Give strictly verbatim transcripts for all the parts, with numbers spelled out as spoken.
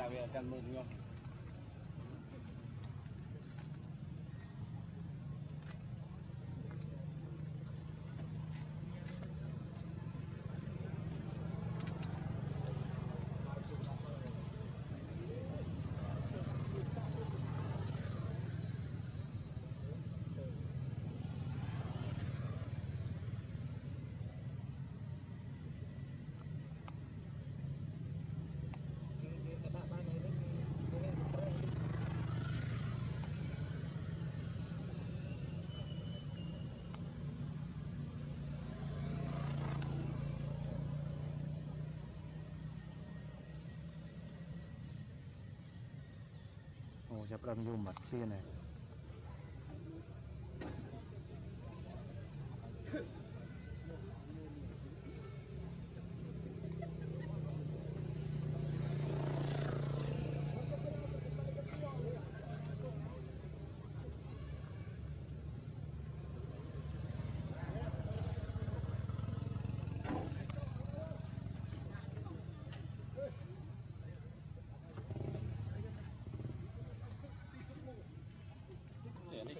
làm việc cần mừng không? Chập râm vô mặt kia này.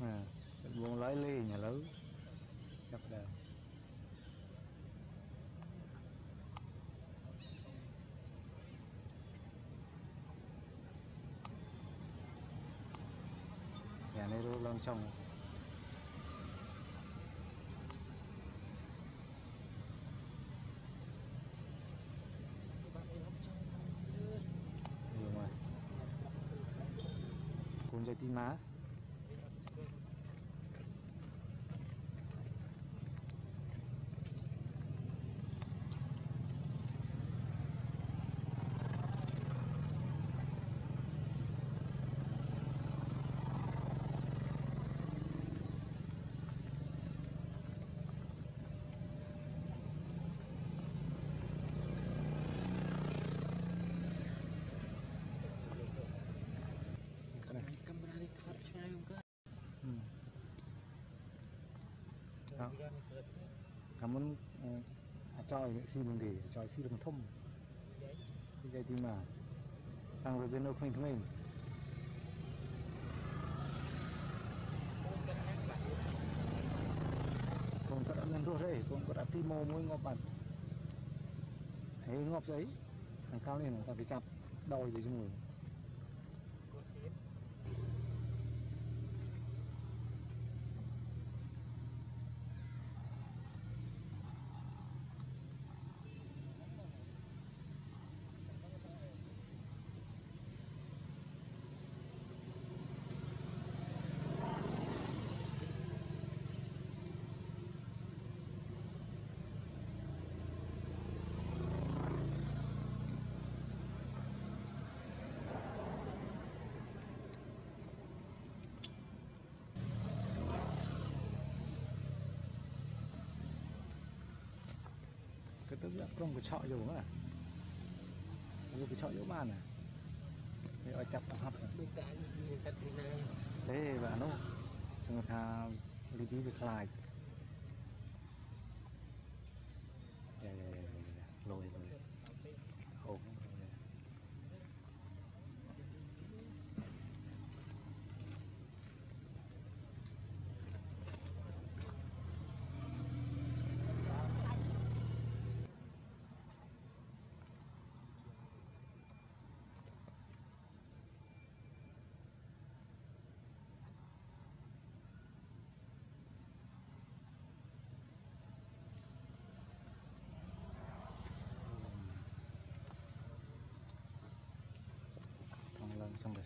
à, buông lái ly nhà lớn gặp đèo nhà này luôn lon trong cùng dây tí má cảm ơn cho xin mình để cho xin được một thùng cái gì mà tăng về bên đâu mình mình còn có đạn nổ đây còn có đạn timo mũi ngọc bản thấy ngọc giấy thằng cao lên là phải chặt đòi để cho người cái tức là không có chọi rồi nữa à, rồi cái chọi chỗ bàn à, để ở chặt tập hợp rồi. Thế bạn đâu, xong thà đi đi việc lại, rồi rồi, ổn. Lần trong thời